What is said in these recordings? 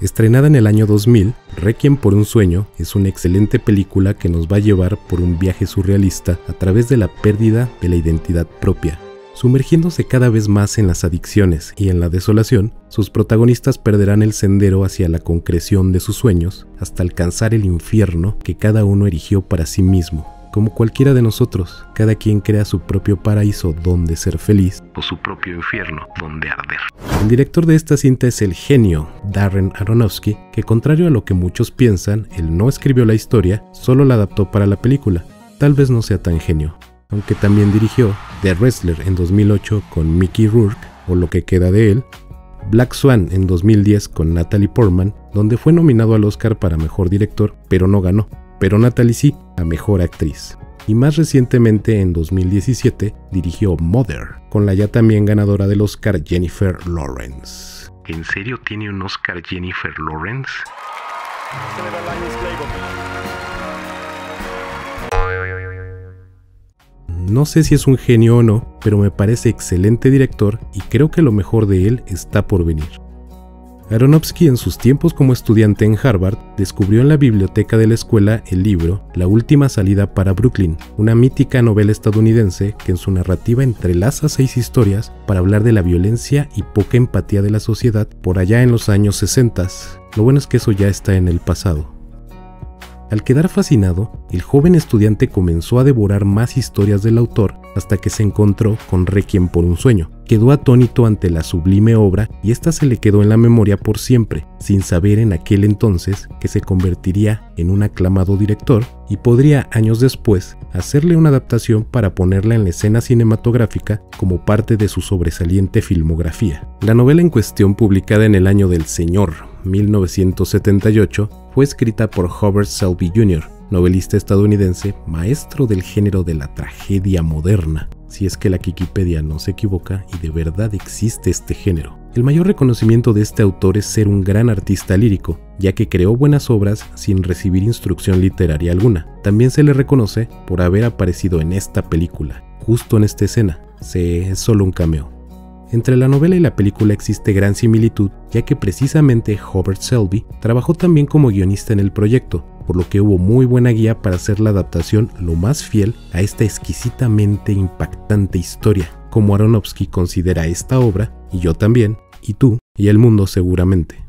Estrenada en el año 2000, Requiem por un sueño es una excelente película que nos va a llevar por un viaje surrealista a través de la pérdida de la identidad propia. Sumergiéndose cada vez más en las adicciones y en la desolación, sus protagonistas perderán el sendero hacia la concreción de sus sueños hasta alcanzar el infierno que cada uno erigió para sí mismo. Como cualquiera de nosotros, cada quien crea su propio paraíso donde ser feliz o su propio infierno donde arder. El director de esta cinta es el genio Darren Aronofsky, que contrario a lo que muchos piensan, él no escribió la historia, solo la adaptó para la película. Tal vez no sea tan genio, aunque también dirigió The Wrestler en 2008 con Mickey Rourke, o lo que queda de él, Black Swan en 2010 con Natalie Portman, donde fue nominado al Oscar para Mejor Director, pero no ganó, pero Natalie sí, a Mejor Actriz. Y más recientemente, en 2017, dirigió Mother, con la ya también ganadora del Oscar Jennifer Lawrence. ¿En serio tiene un Oscar Jennifer Lawrence? No sé si es un genio o no, pero me parece excelente director y creo que lo mejor de él está por venir. Aronofsky, en sus tiempos como estudiante en Harvard, descubrió en la biblioteca de la escuela el libro La última salida para Brooklyn, una mítica novela estadounidense que en su narrativa entrelaza 6 historias para hablar de la violencia y poca empatía de la sociedad por allá en los años 60. Lo bueno es que eso ya está en el pasado. Al quedar fascinado, el joven estudiante comenzó a devorar más historias del autor hasta que se encontró con Requiem por un sueño. Quedó atónito ante la sublime obra y esta se le quedó en la memoria por siempre, sin saber en aquel entonces que se convertiría en un aclamado director y podría años después hacerle una adaptación para ponerla en la escena cinematográfica como parte de su sobresaliente filmografía. La novela en cuestión, publicada en el año del Señor, 1978, fue escrita por Hubert Selby Jr., novelista estadounidense, maestro del género de la tragedia moderna, si es que la Wikipedia no se equivoca y de verdad existe este género. El mayor reconocimiento de este autor es ser un gran artista lírico, ya que creó buenas obras sin recibir instrucción literaria alguna. También se le reconoce por haber aparecido en esta película, justo en esta escena, es solo un cameo. Entre la novela y la película existe gran similitud, ya que precisamente Hubert Selby trabajó también como guionista en el proyecto, por lo que hubo muy buena guía para hacer la adaptación lo más fiel a esta exquisitamente impactante historia, como Aronofsky considera esta obra, y yo también, y tú, y el mundo seguramente.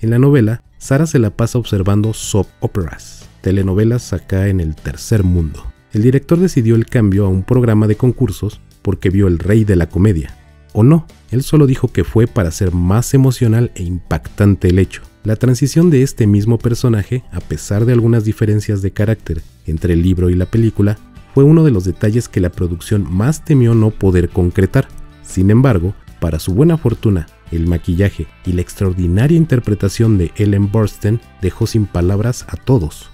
En la novela, Sara se la pasa observando soap operas, telenovelas acá en el tercer mundo. El director decidió el cambio a un programa de concursos porque vio El Rey de la Comedia. O no, él solo dijo que fue para hacer más emocional e impactante el hecho. La transición de este mismo personaje, a pesar de algunas diferencias de carácter entre el libro y la película, fue uno de los detalles que la producción más temió no poder concretar. Sin embargo, para su buena fortuna, el maquillaje y la extraordinaria interpretación de Ellen Burstyn dejó sin palabras a todos.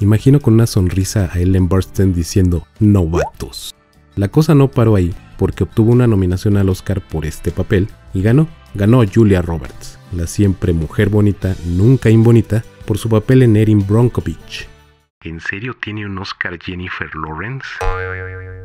Imagino con una sonrisa a Ellen Burstyn diciendo «novatos». La cosa no paró ahí, porque obtuvo una nominación al Oscar por este papel y ganó Julia Roberts, la siempre mujer bonita, nunca imbonita, por su papel en Erin Brockovich. ¿En serio tiene un Oscar Jennifer Lawrence?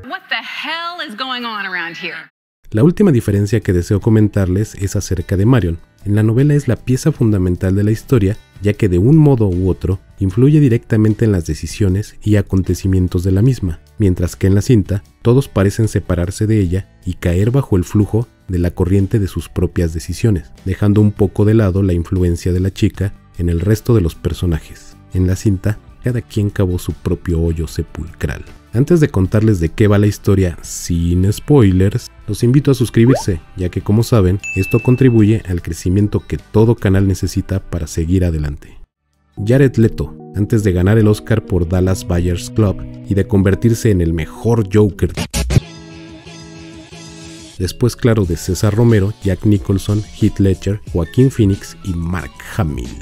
What the hell is going on around here? La última diferencia que deseo comentarles es acerca de Marion. En la novela es la pieza fundamental de la historia, ya que de un modo u otro influye directamente en las decisiones y acontecimientos de la misma, mientras que en la cinta todos parecen separarse de ella y caer bajo el flujo de la corriente de sus propias decisiones, dejando un poco de lado la influencia de la chica en el resto de los personajes. En la cinta, cada quien cavó su propio hoyo sepulcral. Antes de contarles de qué va la historia, sin spoilers, los invito a suscribirse, ya que como saben, esto contribuye al crecimiento que todo canal necesita para seguir adelante. Jared Leto, antes de ganar el Oscar por Dallas Bayers Club y de convertirse en el mejor Joker, después claro de César Romero, Jack Nicholson, Heath Ledger, Joaquín Phoenix y Mark Hamill.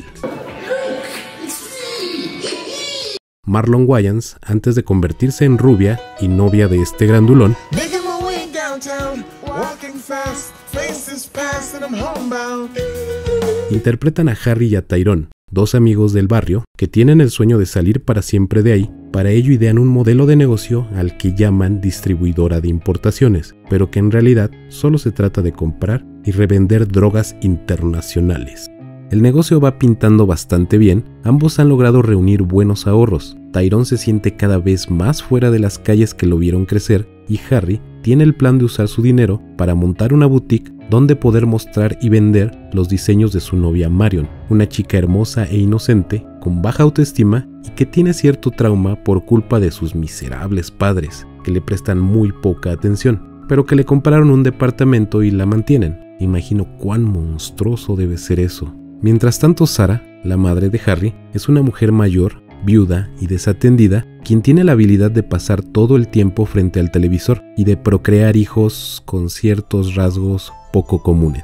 Marlon Wayans, antes de convertirse en rubia y novia de este grandulón, interpretan a Harry y a Tyrone, dos amigos del barrio que tienen el sueño de salir para siempre de ahí. Para ello idean un modelo de negocio al que llaman distribuidora de importaciones, pero que en realidad solo se trata de comprar y revender drogas internacionales. El negocio va pintando bastante bien, ambos han logrado reunir buenos ahorros, Tyrone se siente cada vez más fuera de las calles que lo vieron crecer y Harry tiene el plan de usar su dinero para montar una boutique donde poder mostrar y vender los diseños de su novia Marion, una chica hermosa e inocente, con baja autoestima y que tiene cierto trauma por culpa de sus miserables padres, que le prestan muy poca atención, pero que le compraron un departamento y la mantienen. Imagino cuán monstruoso debe ser eso. Mientras tanto, Sara, la madre de Harry, es una mujer mayor, viuda y desatendida, quien tiene la habilidad de pasar todo el tiempo frente al televisor y de procrear hijos con ciertos rasgos poco comunes.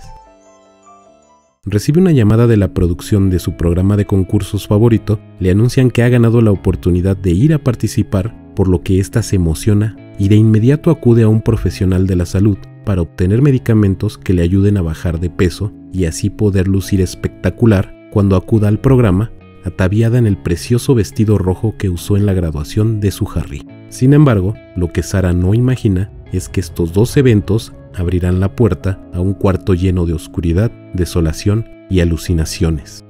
Recibe una llamada de la producción de su programa de concursos favorito, le anuncian que ha ganado la oportunidad de ir a participar, por lo que ésta se emociona y de inmediato acude a un profesional de la salud para obtener medicamentos que le ayuden a bajar de peso y así poder lucir espectacular cuando acuda al programa, ataviada en el precioso vestido rojo que usó en la graduación de su Harry. Sin embargo, lo que Sara no imagina es que estos dos eventos abrirán la puerta a un cuarto lleno de oscuridad, desolación y alucinaciones.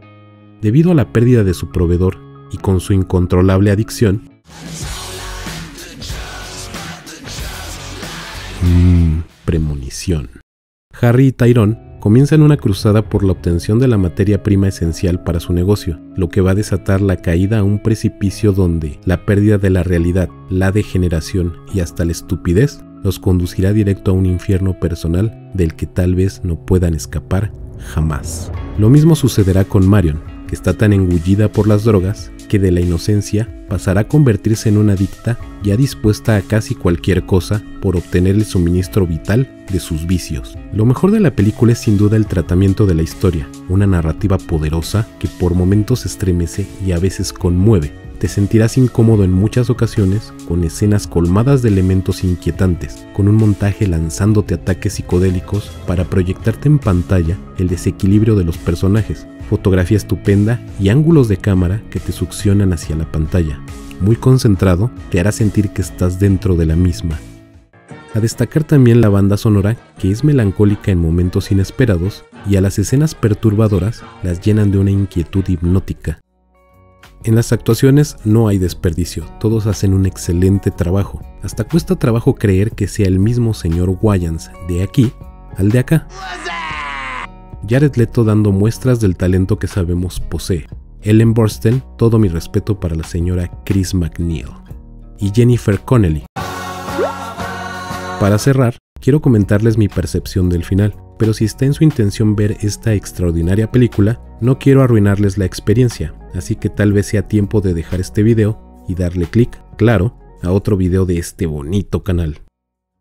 Debido a la pérdida de su proveedor y con su incontrolable adicción, premonición, Harry y Tyrone comienzan una cruzada por la obtención de la materia prima esencial para su negocio, lo que va a desatar la caída a un precipicio donde la pérdida de la realidad, la degeneración y hasta la estupidez los conducirá directo a un infierno personal del que tal vez no puedan escapar jamás. Lo mismo sucederá con Marion, que está tan engullida por las drogas que de la inocencia pasará a convertirse en una adicta ya dispuesta a casi cualquier cosa por obtener el suministro vital de sus vicios. Lo mejor de la película es sin duda el tratamiento de la historia, una narrativa poderosa que por momentos estremece y a veces conmueve. Te sentirás incómodo en muchas ocasiones, con escenas colmadas de elementos inquietantes, con un montaje lanzándote ataques psicodélicos para proyectarte en pantalla el desequilibrio de los personajes, fotografía estupenda y ángulos de cámara que te succionan hacia la pantalla. Muy concentrado, te hará sentir que estás dentro de la misma. A destacar también la banda sonora, que es melancólica en momentos inesperados, y a las escenas perturbadoras las llenan de una inquietud hipnótica. En las actuaciones no hay desperdicio, todos hacen un excelente trabajo. Hasta cuesta trabajo creer que sea el mismo señor Wayans de aquí al de acá. Jared Leto dando muestras del talento que sabemos posee. Ellen Burstyn, todo mi respeto para la señora Chris McNeil. Y Jennifer Connelly. Para cerrar, quiero comentarles mi percepción del final, pero si está en su intención ver esta extraordinaria película, no quiero arruinarles la experiencia, así que tal vez sea tiempo de dejar este video y darle clic, claro, a otro video de este bonito canal.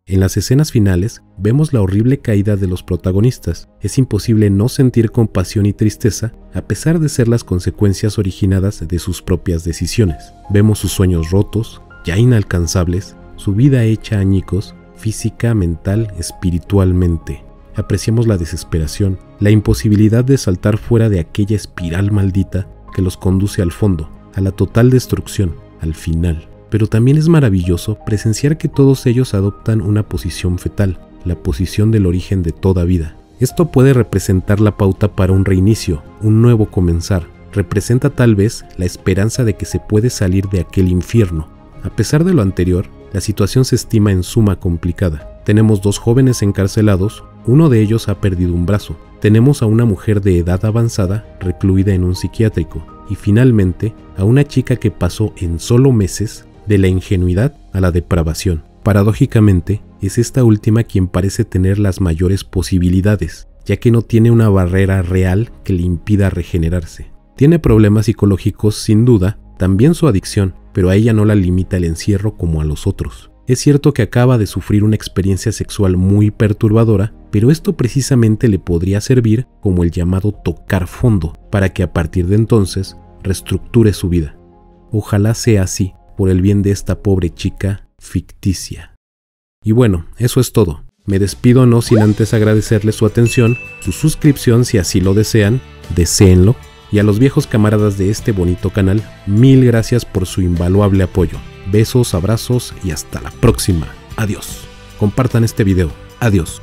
En las escenas finales vemos la horrible caída de los protagonistas, es imposible no sentir compasión y tristeza a pesar de ser las consecuencias originadas de sus propias decisiones. Vemos sus sueños rotos, ya inalcanzables, su vida hecha añicos, física, mental, espiritualmente. Apreciamos la desesperación, la imposibilidad de saltar fuera de aquella espiral maldita que los conduce al fondo, a la total destrucción, al final. Pero también es maravilloso presenciar que todos ellos adoptan una posición fetal, la posición del origen de toda vida. Esto puede representar la pauta para un reinicio, un nuevo comenzar. Representa tal vez la esperanza de que se puede salir de aquel infierno. A pesar de lo anterior, la situación se estima en suma complicada. Tenemos dos jóvenes encarcelados, uno de ellos ha perdido un brazo. Tenemos a una mujer de edad avanzada recluida en un psiquiátrico y finalmente a una chica que pasó en solo meses de la ingenuidad a la depravación. Paradójicamente, es esta última quien parece tener las mayores posibilidades, ya que no tiene una barrera real que le impida regenerarse. Tiene problemas psicológicos sin duda, también su adicción, pero a ella no la limita el encierro como a los otros. Es cierto que acaba de sufrir una experiencia sexual muy perturbadora, pero esto precisamente le podría servir como el llamado tocar fondo, para que a partir de entonces reestructure su vida. Ojalá sea así, por el bien de esta pobre chica ficticia. Y bueno, eso es todo. Me despido no sin antes agradecerles su atención, su suscripción si así lo desean, deséenlo, y a los viejos camaradas de este bonito canal, mil gracias por su invaluable apoyo. Besos, abrazos y hasta la próxima. Adiós. Compartan este video. Adiós.